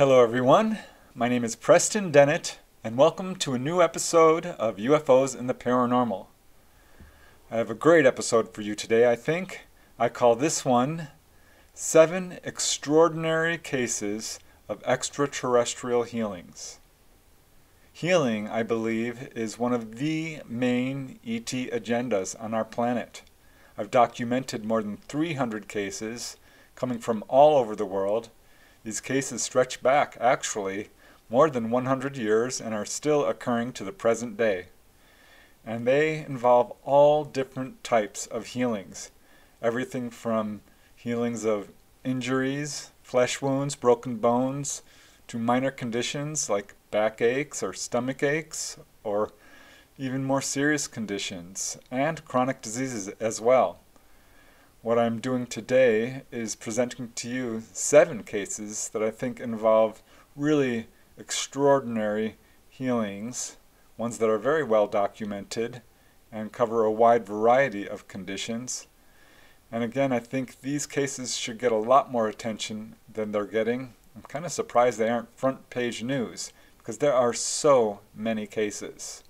Hello everyone, my name is Preston Dennett and welcome to a new episode of UFOs in the Paranormal. I have a great episode for you today, I think. I call this one, 7 Extraordinary Cases of Extraterrestrial Healings. Healing, I believe, is one of the main ET agendas on our planet. I've documented more than 300 cases coming from all over the world. These cases stretch back, actually, more than 100 years and are still occurring to the present day. And they involve all different types of healings. Everything from healings of injuries, flesh wounds, broken bones, to minor conditions like backaches or stomach aches, or even more serious conditions, and chronic diseases as well. What I'm doing today is presenting to you 7 cases that I think involve really extraordinary healings, ones that are very well documented and cover a wide variety of conditions. And again, I think these cases should get a lot more attention than they're getting. I'm kind of surprised they aren't front page news because there are so many cases.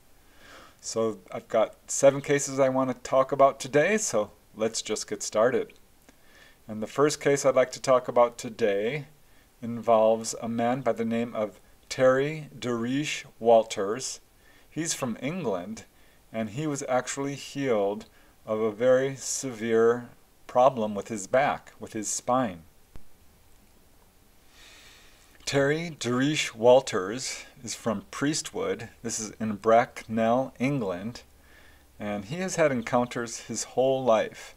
So I've got 7 cases I want to talk about today, so let's just get started. And the first case I'd like to talk about today involves a man by the name of Terry Derish Walters. He's from England, and he was actually healed of a very severe problem with his back, with his spine. Terry Derish Walters is from Priestwood. This is in Bracknell, England. And he has had encounters his whole life.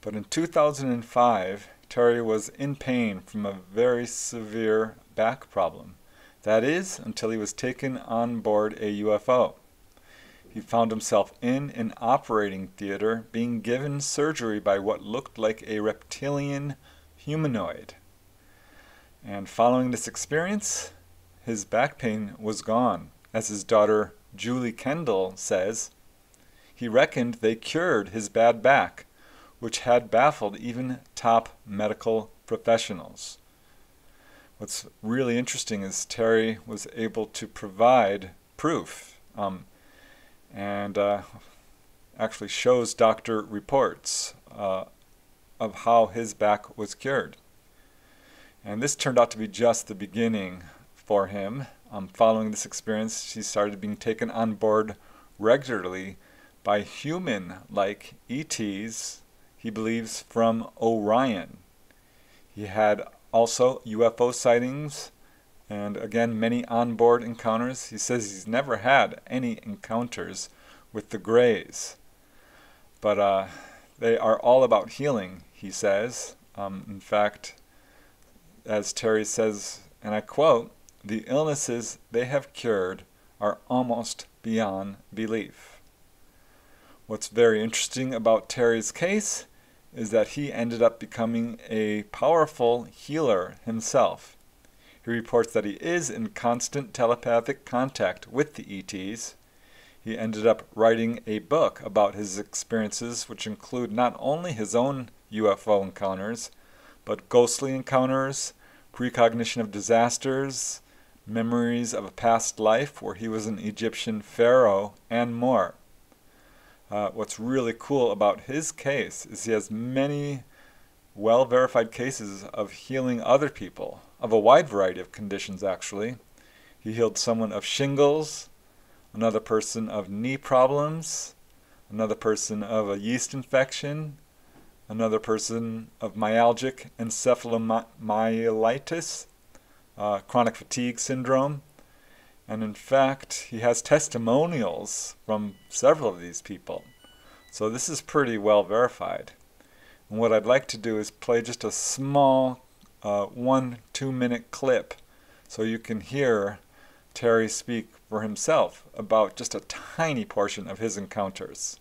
But in 2005, Terry was in pain from a very severe back problem. That is, until he was taken on board a UFO. He found himself in an operating theater being given surgery by what looked like a reptilian humanoid. And following this experience, his back pain was gone. As his daughter Julie Kendall says, he reckoned they cured his bad back, which had baffled even top medical professionals. What's really interesting is Terry was able to provide proof and actually shows doctor reports of how his back was cured. And this turned out to be just the beginning for him. Following this experience, he started being taken on board regularly by human-like ETs, he believes, from Orion. He had also UFO sightings and, again, many onboard encounters. He says he's never had any encounters with the Greys, but they are all about healing, he says. In fact, as Terry says, and I quote, "The illnesses they have cured are almost beyond belief." What's very interesting about Terry's case is that he ended up becoming a powerful healer himself. He reports that he is in constant telepathic contact with the ETs. He ended up writing a book about his experiences, which include not only his own UFO encounters, but ghostly encounters, precognition of disasters, memories of a past life where he was an Egyptian pharaoh, and more. What's really cool about his case is he has many well-verified cases of healing other people, of a wide variety of conditions, actually. He healed someone of shingles, another person of knee problems, another person of a yeast infection, another person of myalgic encephalomyelitis, chronic fatigue syndrome. And in fact, he has testimonials from several of these people. So this is pretty well verified. And what I'd like to do is play just a small 1-2-minute clip so you can hear Terry speak for himself about just a tiny portion of his encounters.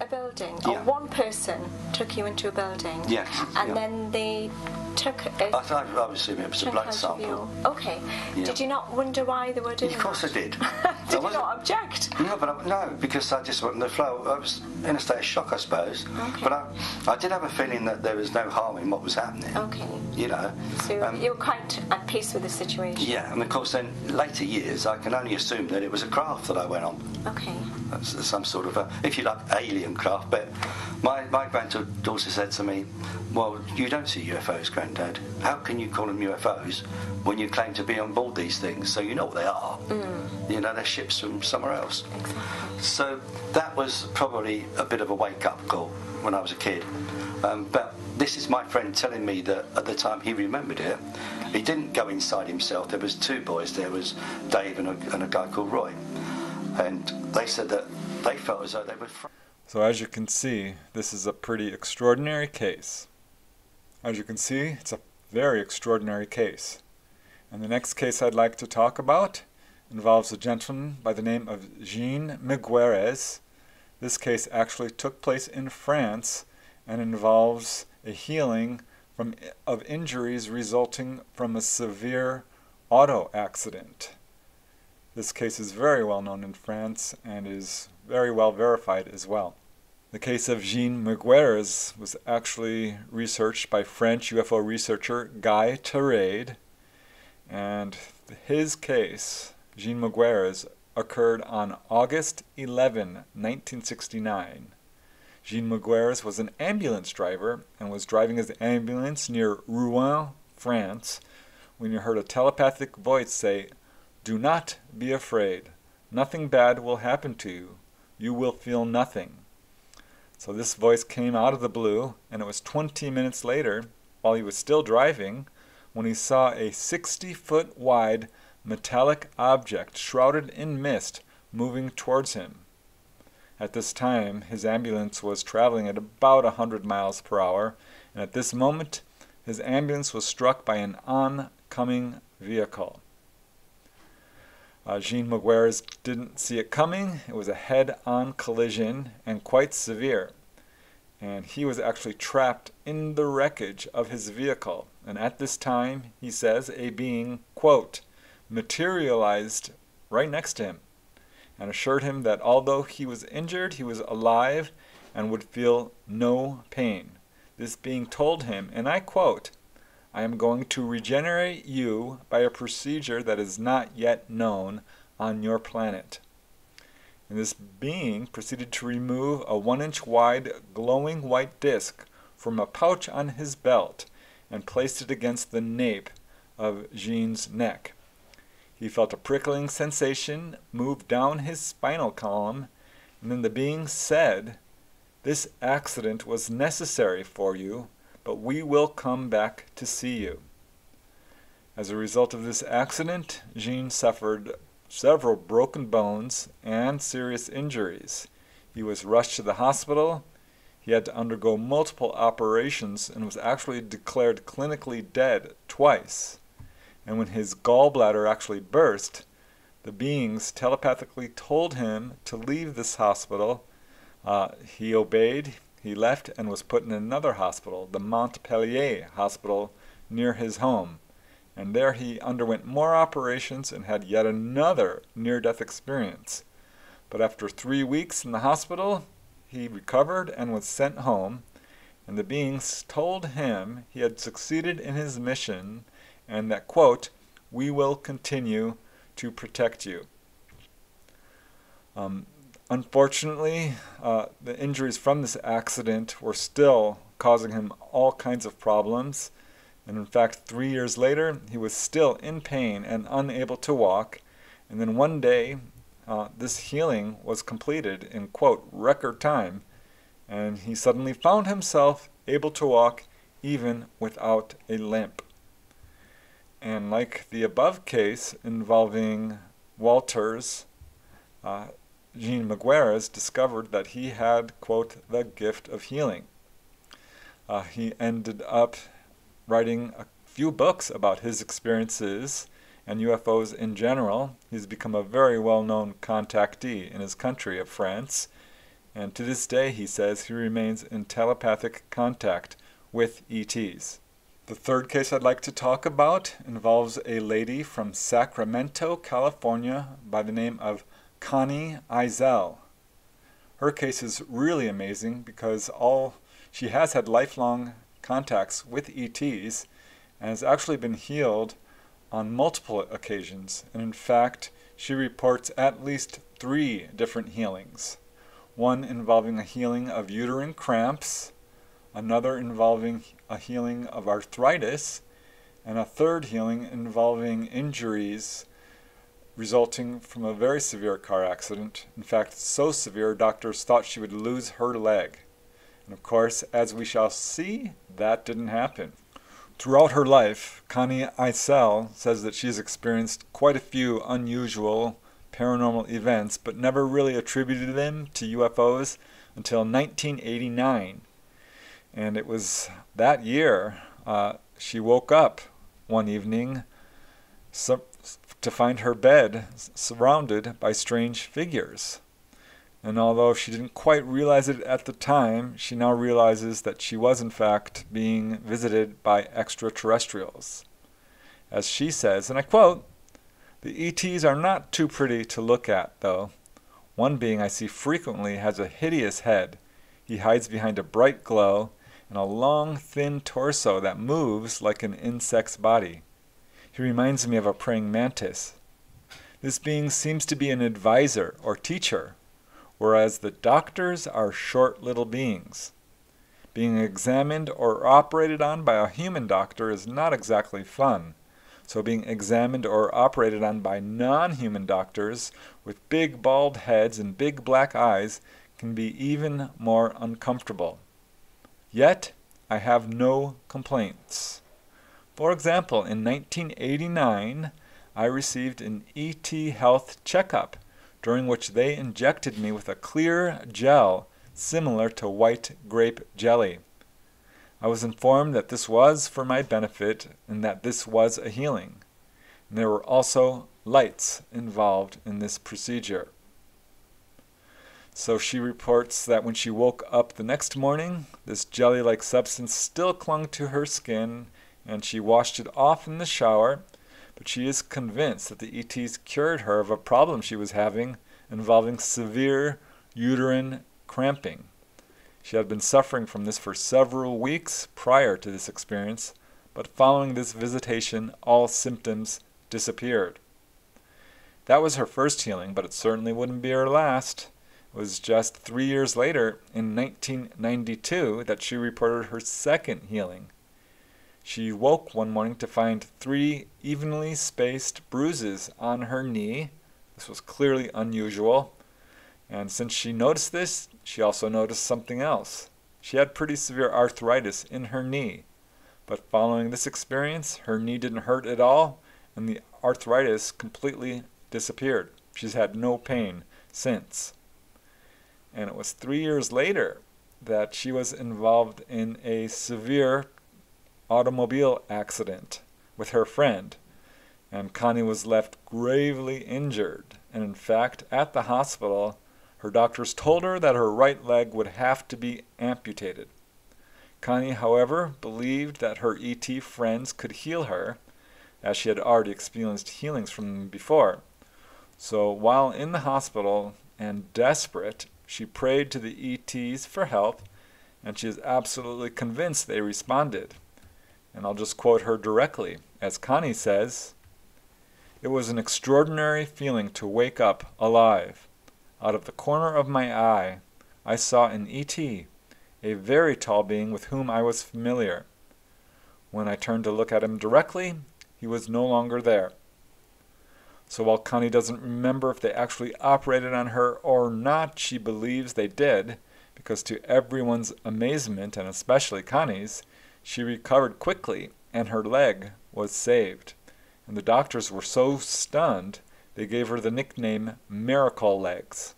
a building, or one person took you into a building. Yes. And then they took it. I was assuming it was a blood sample. Okay. Yeah. Did you not wonder why they were doing it? Of course I did. Did you not object? No, but no, because I just wasn't in the flow. I was in a state of shock, I suppose. Okay. But I did have a feeling that there was no harm in what was happening. Okay. You know. So you were quite at peace with the situation. Yeah, and of course then later years I can only assume that it was a craft that I went on. Okay. That's some sort of a, if you like, alien craft. But my granddaughter said to me, "Well, you don't see UFOs, Granddad. How can you call them UFOs when you claim to be on board these things? So you know what they are. Mm. You know, they're ships from somewhere else." Exactly. So that was probably a bit of a wake-up call when I was a kid. But this is my friend telling me that at the time he remembered it. He didn't go inside himself. There was two boys. There was Dave and a guy called Roy. And they said that they felt as though they were... So as you can see, this is a pretty extraordinary case. As you can see, it's a very extraordinary case. And the next case I'd like to talk about involves a gentleman by the name of Jean Migueres. This case actually took place in France and involves a healing of injuries resulting from a severe auto accident. This case is very well known in France and is very well verified as well. The case of Jean Migueres was actually researched by French UFO researcher Guy Tarrade, and his case, Jean Migueres, occurred on August 11, 1969. Jean Migueres was an ambulance driver and was driving his ambulance near Rouen, France, when he heard a telepathic voice say, "Do not be afraid. Nothing bad will happen to you. You will feel nothing." So this voice came out of the blue, and it was 20 minutes later, while he was still driving, when he saw a 60-foot wide metallic object shrouded in mist moving towards him. At this time, his ambulance was traveling at about 100 miles per hour, and at this moment, his ambulance was struck by an oncoming vehicle. Jean Migueres didn't see it coming. It was a head-on collision and quite severe. And he was actually trapped in the wreckage of his vehicle. And at this time, he says, a being, quote, materialized right next to him and assured him that although he was injured, he was alive and would feel no pain. This being told him, and I quote, "I am going to regenerate you by a procedure that is not yet known on your planet." And this being proceeded to remove a 1-inch wide glowing white disc from a pouch on his belt and placed it against the nape of Jean's neck. He felt a prickling sensation move down his spinal column, and then the being said, "This accident was necessary for you, but we will come back to see you." As a result of this accident, Jean suffered several broken bones and serious injuries. He was rushed to the hospital. He had to undergo multiple operations and was actually declared clinically dead twice. And when his gallbladder actually burst, the beings telepathically told him to leave this hospital. He obeyed. He left and was put in another hospital, the Montpellier Hospital, near his home. And there he underwent more operations and had yet another near-death experience. But after 3 weeks in the hospital, he recovered and was sent home. And the beings told him he had succeeded in his mission and that, quote, "We will continue to protect you." Unfortunately, the injuries from this accident were still causing him all kinds of problems, and in fact 3 years later he was still in pain and unable to walk, and then one day this healing was completed in, quote, record time, and he suddenly found himself able to walk even without a limp. And like the above case involving Walters, Jean Migueres discovered that he had, quote, the gift of healing. He ended up writing a few books about his experiences and UFOs in general. He's become a very well-known contactee in his country of France, and to this day he says he remains in telepathic contact with ETs. The third case I'd like to talk about involves a lady from Sacramento, California, by the name of Connie Isell. Her case is really amazing because she has had lifelong contacts with ETs and has actually been healed on multiple occasions, and in fact she reports at least 3 different healings. One involving a healing of uterine cramps, another involving a healing of arthritis, and a third healing involving injuries resulting from a very severe car accident. In fact, so severe doctors thought she would lose her leg. And of course, as we shall see, that didn't happen. Throughout her life, Connie Isell says that she's experienced quite a few unusual paranormal events, but never really attributed them to UFOs until 1989. And it was that year she woke up one evening to find her bed surrounded by strange figures. And although she didn't quite realize it at the time, she now realizes that she was in fact being visited by extraterrestrials. As she says, and I quote, "The ETs are not too pretty to look at, though. One being I see frequently has a hideous head. He hides behind a bright glow and a long, thin torso that moves like an insect's body. He reminds me of a praying mantis. This being seems to be an advisor or teacher, whereas the doctors are short little beings. Being examined or operated on by a human doctor is not exactly fun, so being examined or operated on by non-human doctors with big bald heads and big black eyes can be even more uncomfortable. Yet, I have no complaints. For example, in 1989, I received an ET health checkup, during which they injected me with a clear gel similar to white grape jelly. I was informed that this was for my benefit and that this was a healing. And there were also lights involved in this procedure." So she reports that when she woke up the next morning, this jelly-like substance still clung to her skin and she washed it off in the shower. But she is convinced that the ETs cured her of a problem she was having involving severe uterine cramping. She had been suffering from this for several weeks prior to this experience, but following this visitation, all symptoms disappeared. That was her first healing, but it certainly wouldn't be her last. It was just 3 years later, in 1992, that she reported her second healing. She woke one morning to find 3 evenly spaced bruises on her knee. This was clearly unusual. And since she noticed this, she also noticed something else. She had pretty severe arthritis in her knee. But following this experience, her knee didn't hurt at all, and the arthritis completely disappeared. She's had no pain since. And it was 3 years later that she was involved in a severe automobile accident with her friend, and Connie was left gravely injured, and in fact at the hospital her doctors told her that her right leg would have to be amputated. Connie, however, believed that her ET friends could heal her, as she had already experienced healings from them before. So while in the hospital and desperate, she prayed to the ETs for help, and she is absolutely convinced they responded. And I'll just quote her directly, as Connie says, "It was an extraordinary feeling to wake up alive. Out of the corner of my eye, I saw an ET, a very tall being with whom I was familiar. When I turned to look at him directly, he was no longer there." So while Connie doesn't remember if they actually operated on her or not, she believes they did, because to everyone's amazement, and especially Connie's, she recovered quickly and her leg was saved. And the doctors were so stunned they gave her the nickname Miracle Legs.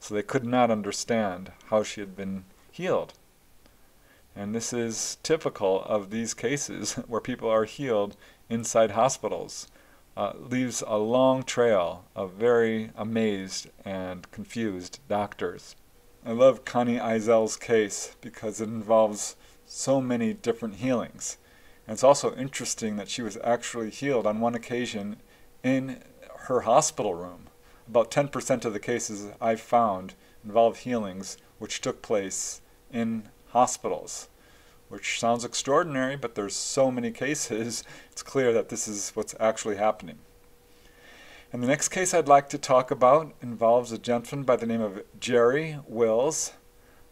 So they could not understand how she had been healed. And this is typical of these cases where people are healed inside hospitals. Leaves a long trail of very amazed and confused doctors. I love Connie Isell's case because it involves so many different healings. And it's also interesting that she was actually healed on one occasion in her hospital room. About 10% of the cases I've found involve healings which took place in hospitals, which sounds extraordinary, but there's so many cases, it's clear that this is what's actually happening. And the next case I'd like to talk about involves a gentleman by the name of Jerry Wills.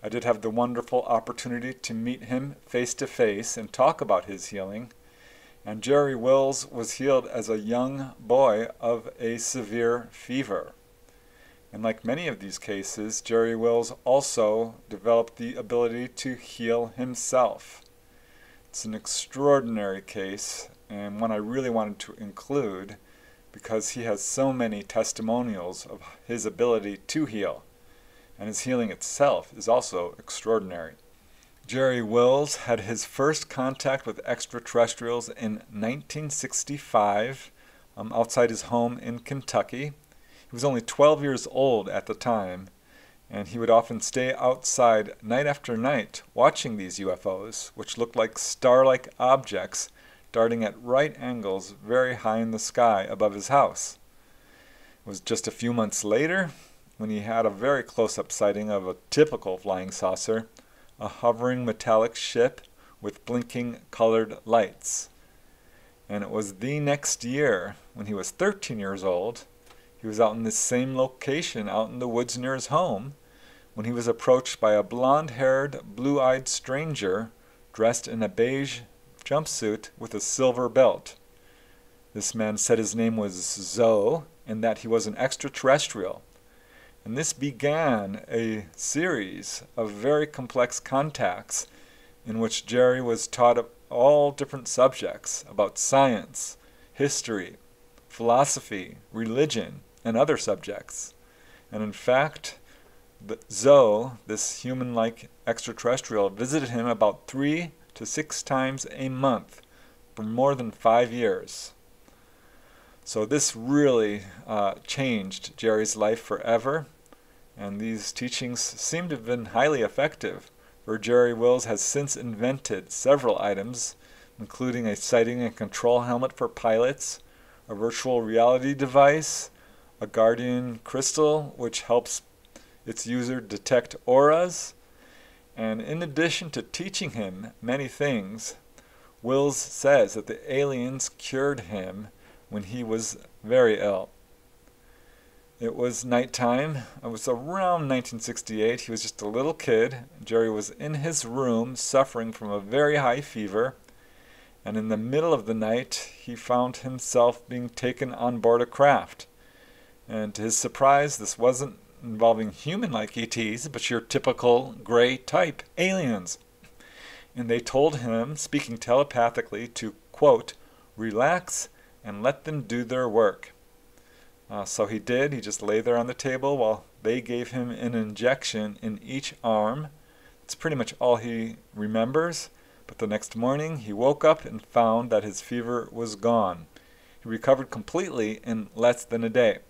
I did have the wonderful opportunity to meet him face to face and talk about his healing. And Jerry Wills was healed as a young boy of a severe fever. And like many of these cases, Jerry Wills also developed the ability to heal himself. It's an extraordinary case, and one I really wanted to include because he has so many testimonials of his ability to heal. And his healing itself is also extraordinary. Jerry Wills had his first contact with extraterrestrials in 1965 outside his home in Kentucky. He was only 12 years old at the time, and he would often stay outside night after night watching these UFOs, which looked like star-like objects darting at right angles very high in the sky above his house. It was just a few months later when he had a very close-up sighting of a typical flying saucer, a hovering metallic ship with blinking colored lights. And it was the next year, when he was 13 years old, he was out in this same location, out in the woods near his home, when he was approached by a blonde-haired, blue-eyed stranger dressed in a beige jumpsuit with a silver belt. This man said his name was Zoe and that he was an extraterrestrial. And this began a series of very complex contacts in which Jerry was taught all different subjects about science, history, philosophy, religion, and other subjects. And in fact, Zoe, this human-like extraterrestrial, visited him about 3 to 6 times a month for more than 5 years. So this really changed Jerry's life forever, and these teachings seem to have been highly effective, for Jerry Wills has since invented several items, including a sighting and control helmet for pilots, a virtual reality device, a guardian crystal which helps its user detect auras, and in addition to teaching him many things, Wills says that the aliens cured him when he was very ill. It was nighttime. It was around 1968. He was just a little kid. Jerry was in his room suffering from a very high fever, and in the middle of the night he found himself being taken on board a craft. And to his surprise, this wasn't involving human-like ETs, but your typical gray type aliens. And they told him, speaking telepathically, to, quote, relax and let them do their work. So he did. He just lay there on the table while they gave him an injection in each arm. It's pretty much all he remembers. But the next morning he woke up and found that his fever was gone. He recovered completely in less than a day.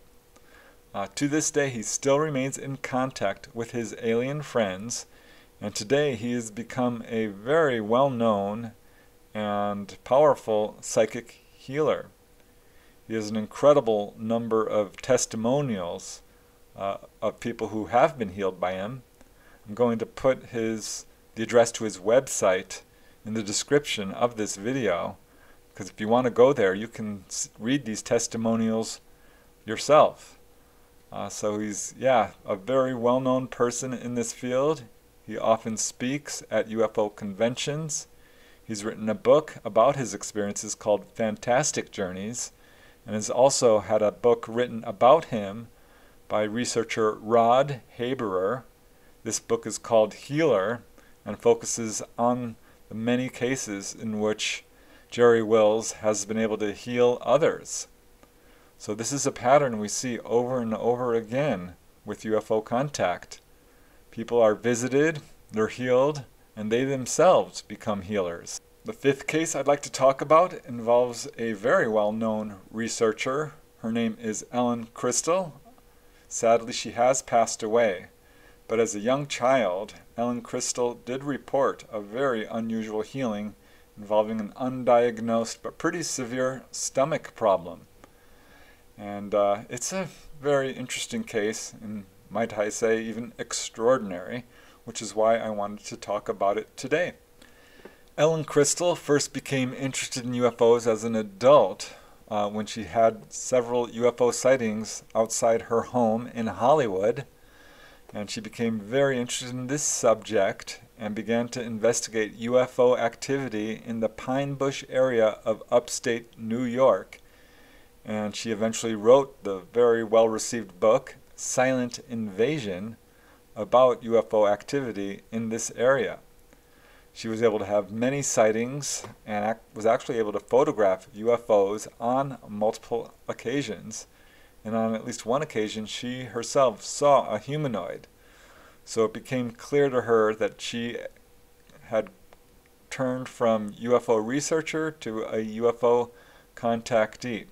To this day he still remains in contact with his alien friends, and today he has become a very well-known and powerful psychic healer. He has an incredible number of testimonials of people who have been healed by him. I'm going to put the address to his website in the description of this video, because if you want to go there, you can read these testimonials yourself. So he's, a very well-known person in this field. He often speaks at UFO conventions. He's written a book about his experiences called Fantastic Journeys, and has also had a book written about him by researcher Rod Haberer. This book is called Healer and focuses on the many cases in which Jerry Wills has been able to heal others. So this is a pattern we see over and over again with UFO contact. People are visited, they're healed, and they themselves become healers. The fifth case I'd like to talk about involves a very well-known researcher. Her name is Ellen Crystal. Sadly, she has passed away, But as a young child, Ellen Crystal did report a very unusual healing involving an undiagnosed but pretty severe stomach problem. And it's a very interesting case, and might I say even extraordinary, which is why I wanted to talk about it today. Ellen Crystal first became interested in UFOs as an adult when she had several UFO sightings outside her home in Hollywood, and she became very interested in this subject and began to investigate UFO activity in the Pine Bush area of upstate New York. And she eventually wrote the very well-received book, Silent Invasion, about UFO activity in this area. She was able to have many sightings and was actually able to photograph UFOs on multiple occasions. And on at least one occasion, she herself saw a humanoid. So it became clear to her that she had turned from UFO researcher to a UFO contactee.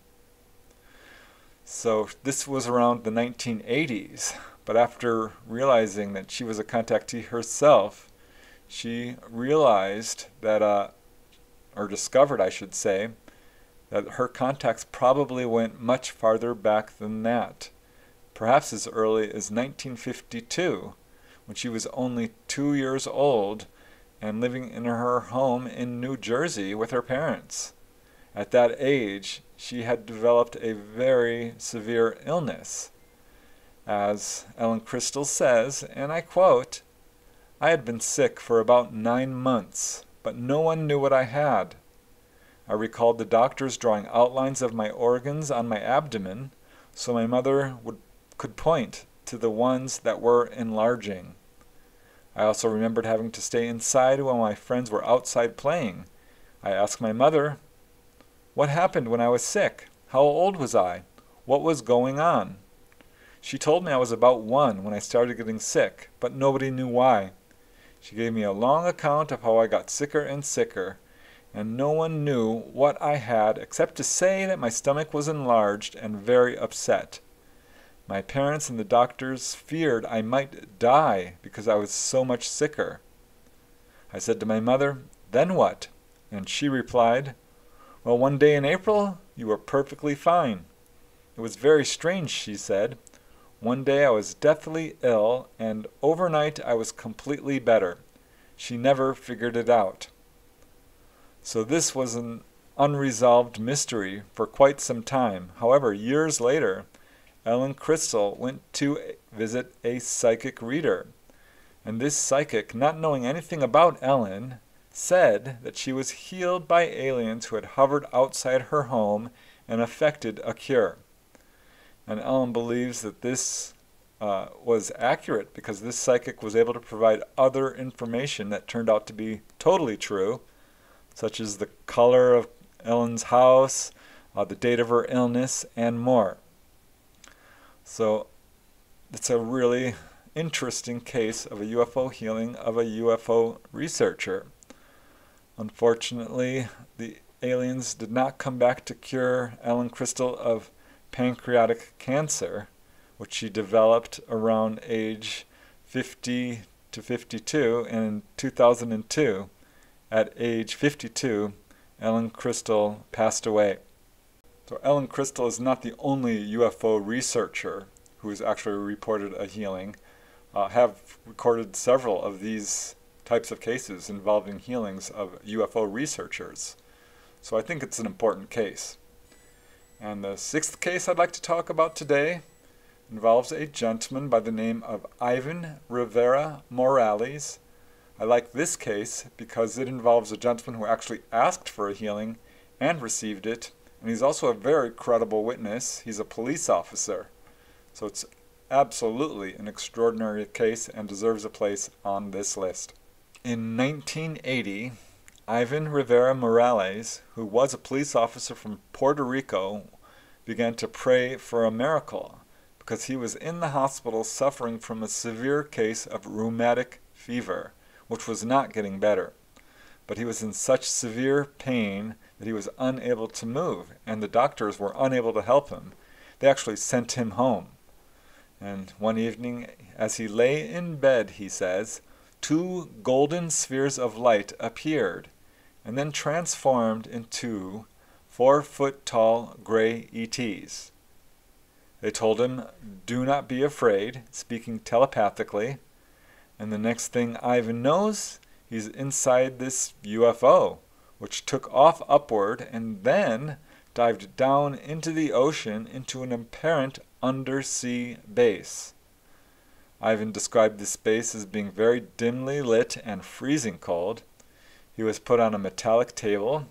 So this was around the 1980s, but after realizing that she was a contactee herself, she realized that, or discovered I should say, that her contacts probably went much farther back than that, perhaps as early as 1952, when she was only 2 years old and living in her home in New Jersey with her parents. At that age, she had developed a very severe illness. As Ellen Crystal says, and I quote, "I had been sick for about 9 months, but no one knew what I had. I recalled the doctors drawing outlines of my organs on my abdomen so my mother could point to the ones that were enlarging. I also remembered having to stay inside while my friends were outside playing. I asked my mother, what happened when I was sick? How old was I? What was going on? She told me I was about 1 when I started getting sick, but nobody knew why. She gave me a long account of how I got sicker and sicker, and no one knew what I had except to say that my stomach was enlarged and very upset. My parents and the doctors feared I might die because I was so much sicker. I said to my mother, then what? And she replied, well, one day in April, you were perfectly fine. It was very strange, she said. One day I was deathly ill, and overnight I was completely better. She never figured it out." So this was an unresolved mystery for quite some time. However, years later, Ellen Crystal went to visit a psychic reader. And this psychic, not knowing anything about Ellen, said that she was healed by aliens who had hovered outside her home and effected a cure. And Ellen believes that this was accurate because this psychic was able to provide other information that turned out to be totally true, such as the color of Ellen's house, the date of her illness, and more. So it's a really interesting case of a UFO healing of a UFO researcher. Unfortunately, the aliens did not come back to cure Ellen Crystal of pancreatic cancer, which she developed around age 50 to 52 in 2002. At age 52, Ellen Crystal passed away. So Ellen Crystal is not the only UFO researcher who has actually reported a healing. I have recorded several of these types of cases involving healings of UFO researchers. So I think it's an important case. And the 6th case I'd like to talk about today involves a gentleman by the name of Ivan Rivera Morales. I like this case because it involves a gentleman who actually asked for a healing and received it, and he's also a very credible witness. He's a police officer. So it's absolutely an extraordinary case and deserves a place on this list. In 1980, Ivan Rivera Morales, who was a police officer from Puerto Rico, began to pray for a miracle because he was in the hospital suffering from a severe case of rheumatic fever, which was not getting better. But he was in such severe pain that he was unable to move, and the doctors were unable to help him. They actually sent him home. And one evening, as he lay in bed, he says, two golden spheres of light appeared and then transformed into 4-foot-tall gray ETs. They told him, do not be afraid, speaking telepathically. And the next thing Ivan knows, he's inside this UFO, which took off upward and then dived down into the ocean into an apparent undersea base. Ivan described this base as being very dimly lit and freezing cold. He was put on a metallic table.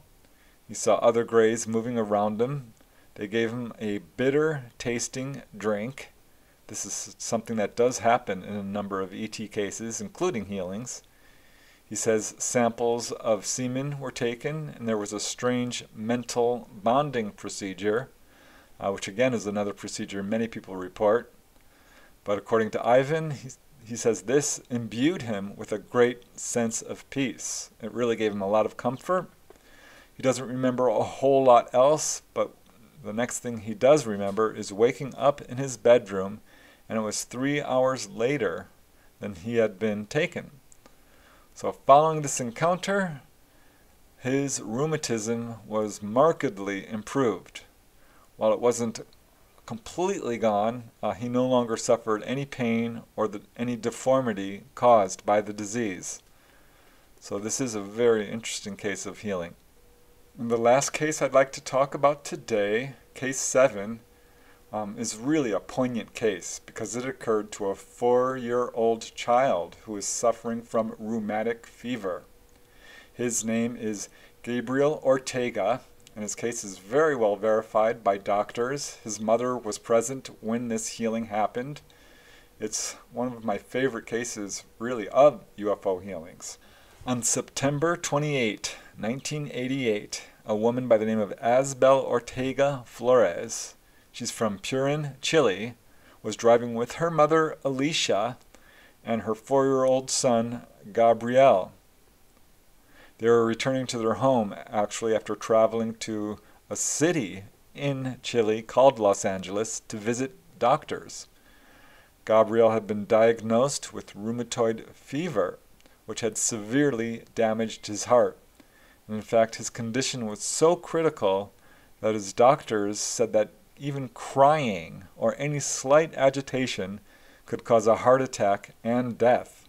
He saw other Greys moving around him. They gave him a bitter-tasting drink. This is something that does happen in a number of ET cases, including healings. He says samples of semen were taken, and there was a strange mental bonding procedure, which again is another procedure many people report. But according to Ivan, he says this imbued him with a great sense of peace. It really gave him a lot of comfort. He doesn't remember a whole lot else, but the next thing he does remember is waking up in his bedroom, and it was 3 hours later than he had been taken. So following this encounter, his rheumatism was markedly improved. While it wasn't completely gone, he no longer suffered any pain or any deformity caused by the disease. So this is a very interesting case of healing. And the last case I'd like to talk about today, case 7, is really a poignant case because it occurred to a 4-year-old child who is suffering from rheumatic fever. His name is Gabriel Ortega, and his case is very well verified by doctors. His mother was present when this healing happened. It's one of my favorite cases, really, of UFO healings. On September 28, 1988, a woman by the name of Asbel Ortega Flores, she's from Purin, Chile, was driving with her mother, Alicia, and her 4-year-old son, Gabriel. They were returning to their home, actually, after traveling to a city in Chile called Los Angeles to visit doctors. Gabriel had been diagnosed with rheumatoid fever, which had severely damaged his heart. And in fact, his condition was so critical that his doctors said that even crying or any slight agitation could cause a heart attack and death.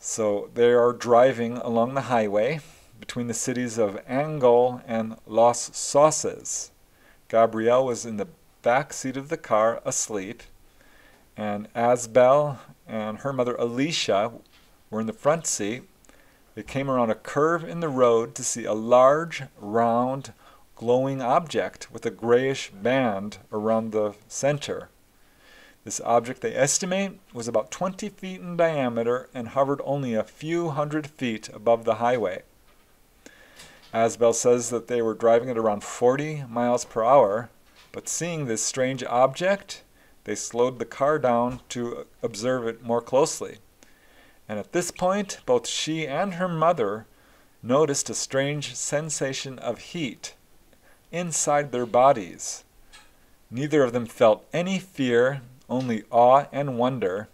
So they are driving along the highway between the cities of Angol and Los Sauces. Gabriel was in the back seat of the car asleep, and Asbel and her mother Alicia were in the front seat. They came around a curve in the road to see a large, round, glowing object with a grayish band around the center. This object, they estimate, was about 20 feet in diameter and hovered only a few hundred feet above the highway. Asbel says that they were driving at around 40 miles per hour, but seeing this strange object, they slowed the car down to observe it more closely. And at this point, both she and her mother noticed a strange sensation of heat inside their bodies. Neither of them felt any fear, only awe and wonder.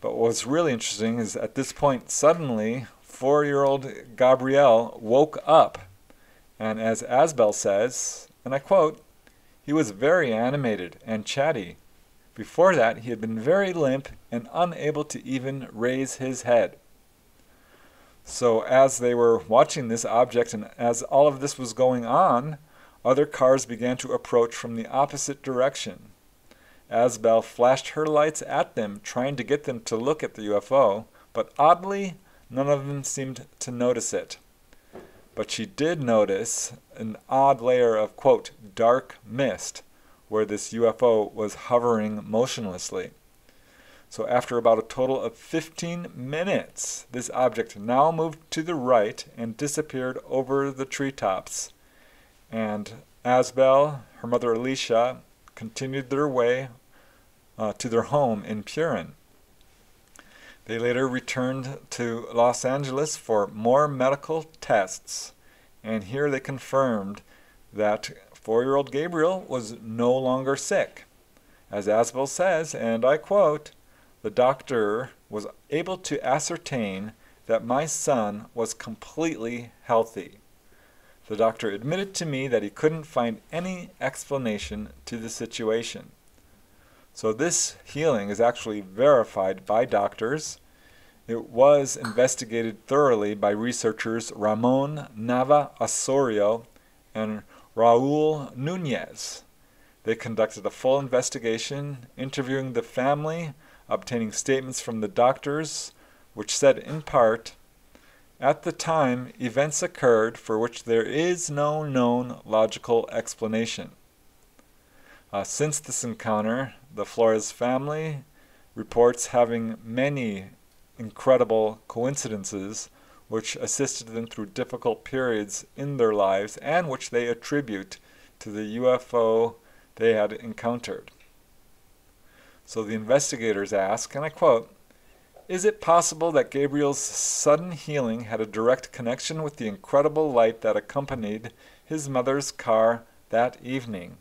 But what was really interesting is at this point, suddenly, 4-year-old Gabriel woke up. And as Asbel says, and I quote, he was very animated and chatty. Before that, he had been very limp and unable to even raise his head. So as they were watching this object and as all of this was going on, other cars began to approach from the opposite direction. Asbel flashed her lights at them, trying to get them to look at the UFO, but oddly, none of them seemed to notice it. But she did notice an odd layer of, quote, dark mist, where this UFO was hovering motionlessly. So after about a total of 15 minutes, this object now moved to the right and disappeared over the treetops. And Asbel, her mother Alicia, continued their way to their home in Purin. They later returned to Los Angeles for more medical tests, and here they confirmed that 4-year-old Gabriel was no longer sick. As Asbell says, and I quote, "The doctor was able to ascertain that my son was completely healthy. The doctor admitted to me that he couldn't find any explanation to the situation." So this healing is actually verified by doctors. It was investigated thoroughly by researchers Ramón Navia-Osorio and Raul Nunez. They conducted a full investigation, interviewing the family, obtaining statements from the doctors, which said in part, "At the time, events occurred for which there is no known logical explanation." Since this encounter, the Flores family reports having many incredible coincidences which assisted them through difficult periods in their lives and which they attribute to the UFO they had encountered. So the investigators ask, and I quote, "Is it possible that Gabriel's sudden healing had a direct connection with the incredible light that accompanied his mother's car that evening?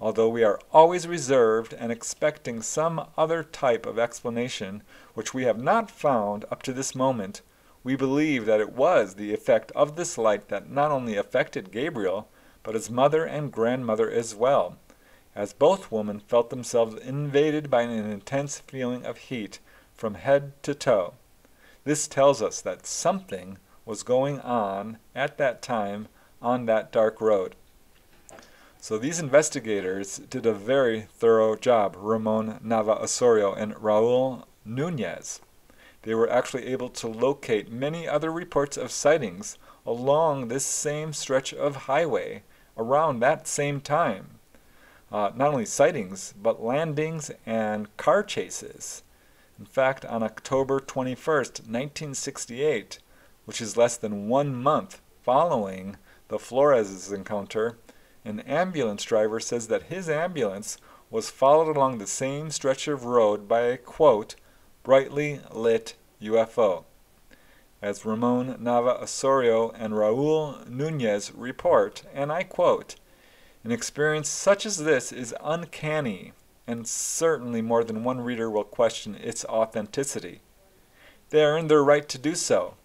Although we are always reserved and expecting some other type of explanation, which we have not found up to this moment, we believe that it was the effect of this light that not only affected Gabriel, but his mother and grandmother as well, as both women felt themselves invaded by an intense feeling of heat from head to toe. This tells us that something was going on at that time on that dark road." So these investigators did a very thorough job, Ramón Navia-Osorio and Raúl Núñez. They were actually able to locate many other reports of sightings along this same stretch of highway around that same time. Not only sightings, but landings and car chases. In fact, on October 21st, 1968, which is less than 1 month following the Flores' encounter, an ambulance driver says that his ambulance was followed along the same stretch of road by a, quote, "brightly lit UFO," as Ramón Navia-Osorio and Raúl Núñez report, and I quote, "An experience such as this is uncanny, and certainly more than one reader will question its authenticity. They are in their right to do so.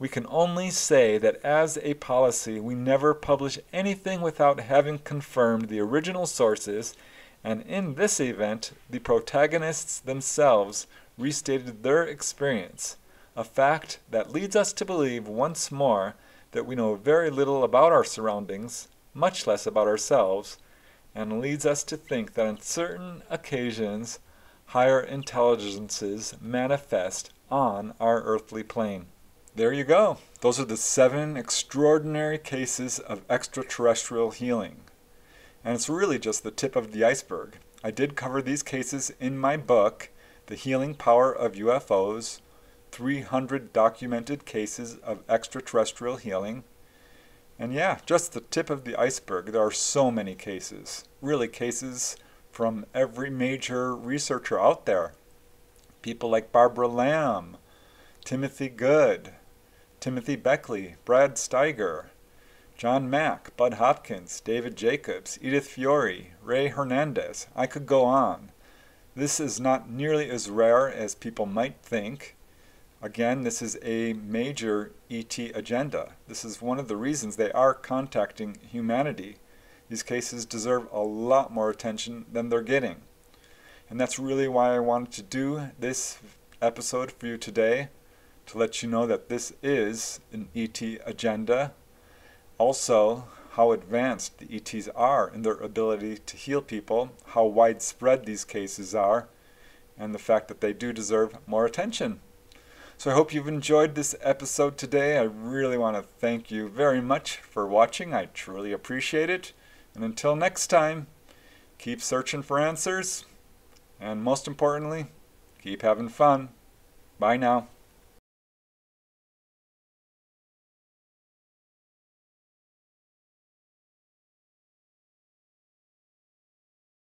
We can only say that as a policy, we never publish anything without having confirmed the original sources, and in this event, the protagonists themselves restated their experience, a fact that leads us to believe once more that we know very little about our surroundings, much less about ourselves, and leads us to think that on certain occasions, higher intelligences manifest on our earthly plane." There you go. Those are the 7 extraordinary cases of extraterrestrial healing. And it's really just the tip of the iceberg. I did cover these cases in my book, The Healing Power of UFOs, 300 Documented Cases of Extraterrestrial Healing. And yeah, just the tip of the iceberg. There are so many cases, really cases from every major researcher out there. People like Barbara Lamb, Timothy Good, Timothy Beckley, Brad Steiger, John Mack, Bud Hopkins, David Jacobs, Edith Fiore, Ray Hernandez. I could go on. This is not nearly as rare as people might think. Again, this is a major ET agenda. This is one of the reasons they are contacting humanity. These cases deserve a lot more attention than they're getting. And that's really why I wanted to do this episode for you today, to let you know that this is an ET agenda. Also, how advanced the ETs are in their ability to heal people, how widespread these cases are, and the fact that they do deserve more attention. So I hope you've enjoyed this episode today. I really want to thank you very much for watching. I truly appreciate it. And until next time, keep searching for answers. And most importantly, keep having fun. Bye now.